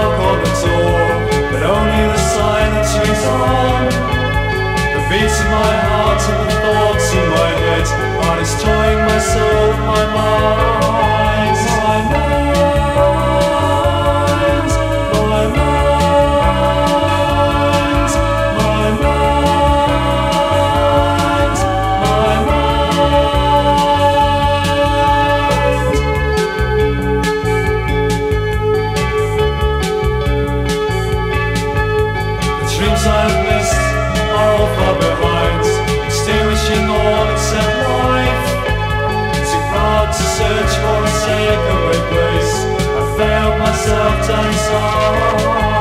knock on the door, but only the silence rings on. The beats in my heart and the thoughts in my head are destroying my soul, my mind, my mind, my mind, my mind, my mind. Dreams I've missed are all far behind, extinguishing all except life. Too proud to search for a sacred place, I failed myself down inside.